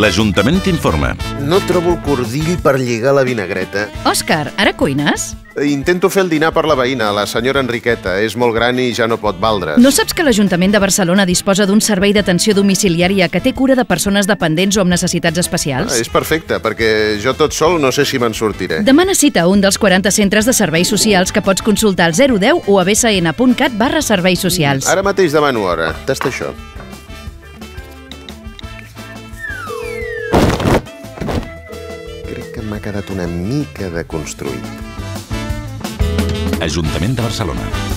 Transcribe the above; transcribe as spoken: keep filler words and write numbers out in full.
L'Ajuntament t'informa. No trobo el cordill per lligar la vinagreta. Òscar, ara cuines? Intento fer el dinar per la veïna, la senyora Enriqueta. És molt gran i ja no pot valdre's. No saps que l'Ajuntament de Barcelona disposa d'un servei d'atenció domiciliària que té cura de persones dependents o amb necessitats especials? Ah, és perfecte, perquè jo tot sol no sé si me'n sortiré. Demana cita a un dels quaranta centres de serveis socials que pots consultar al zero deu U B S N punt cat barra serveis socials. Ara mateix demano hora. Tasta això. M'ha quedat una mica de construït. Ajuntament de Barcelona.